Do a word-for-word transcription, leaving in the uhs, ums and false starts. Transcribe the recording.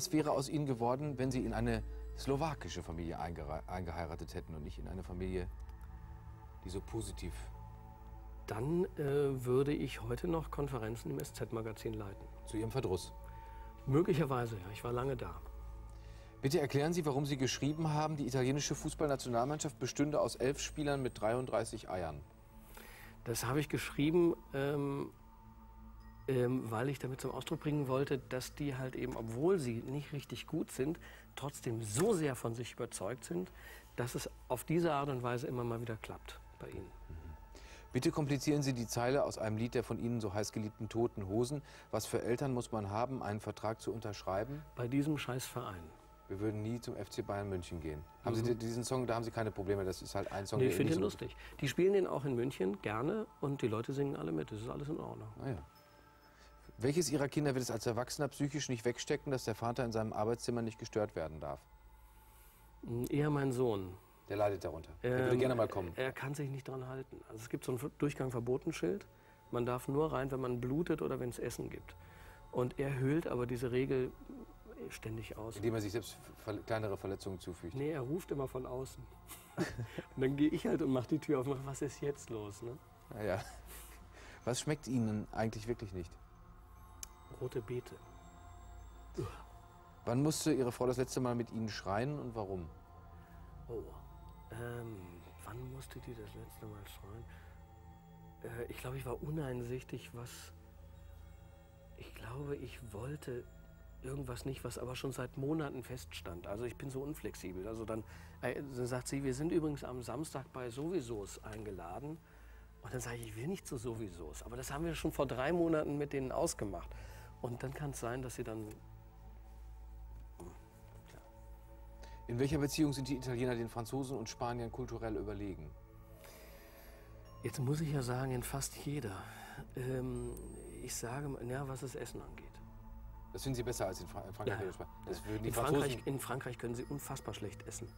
Was wäre aus Ihnen geworden, wenn Sie in eine slowakische Familie eingeheiratet hätten und nicht in eine Familie, die so positiv... Dann äh, würde ich heute noch Konferenzen im S Z-Magazin leiten. Zu Ihrem Verdruss? Möglicherweise, ja. Ich war lange da. Bitte erklären Sie, warum Sie geschrieben haben, die italienische Fußballnationalmannschaft bestünde aus elf Spielern mit dreiunddreißig Eiern. Das habe ich geschrieben, ähm, ähm, weil ich damit zum Ausdruck bringen wollte, dass die halt eben, obwohl sie nicht richtig gut sind, trotzdem so sehr von sich überzeugt sind, dass es auf diese Art und Weise immer mal wieder klappt bei ihnen. Mhm. Bitte komplizieren Sie die Zeile aus einem Lied der von Ihnen so heiß geliebten Toten Hosen. Was für Eltern muss man haben, einen Vertrag zu unterschreiben? Bei diesem Scheißverein. Wir würden nie zum F C Bayern München gehen. Mhm. Haben Sie diesen Song, da haben Sie keine Probleme, das ist halt ein Song. Nee, ich finde den lustig. Die spielen den auch in München gerne und die Leute singen alle mit, das ist alles in Ordnung. Ah ja. Welches Ihrer Kinder wird es als Erwachsener psychisch nicht wegstecken, dass der Vater in seinem Arbeitszimmer nicht gestört werden darf? Eher mein Sohn. Der leidet darunter. Ähm, der würde gerne mal kommen. Er kann sich nicht dran halten. Also es gibt so ein Durchgang-Verbotenschild. Man darf nur rein, wenn man blutet oder wenn es Essen gibt. Und er höhlt aber diese Regel ständig aus. Indem er sich selbst kleinere Verletzungen zufügt. Nee, er ruft immer von außen. Und dann gehe ich halt und mache die Tür auf und mache, was ist jetzt los? Ne? Naja. Was schmeckt Ihnen eigentlich wirklich nicht? Rote Beete. Uah. Wann musste Ihre Frau das letzte Mal mit Ihnen schreien und warum? Oh. Ähm, wann musste die das letzte Mal schreien? Äh, ich glaube, ich war uneinsichtig, was... Ich glaube, ich wollte irgendwas nicht, was aber schon seit Monaten feststand. Also ich bin so unflexibel. Also dann, äh, dann sagt sie, wir sind übrigens am Samstag bei Sowiesos eingeladen. Und dann sage ich, ich will nicht zu Sowiesos. Aber das haben wir schon vor drei Monaten mit denen ausgemacht. Und dann kann es sein, dass sie dann... In welcher Beziehung sind die Italiener den Franzosen und Spaniern kulturell überlegen? Jetzt muss ich ja sagen, in fast jeder. Ähm, ich sage, na, was das Essen angeht. Das finden Sie besser als in, Fra in Frankreich? Ja, ja. Das würden die in, Franzosen... Frankreich, in Frankreich können Sie unfassbar schlecht essen.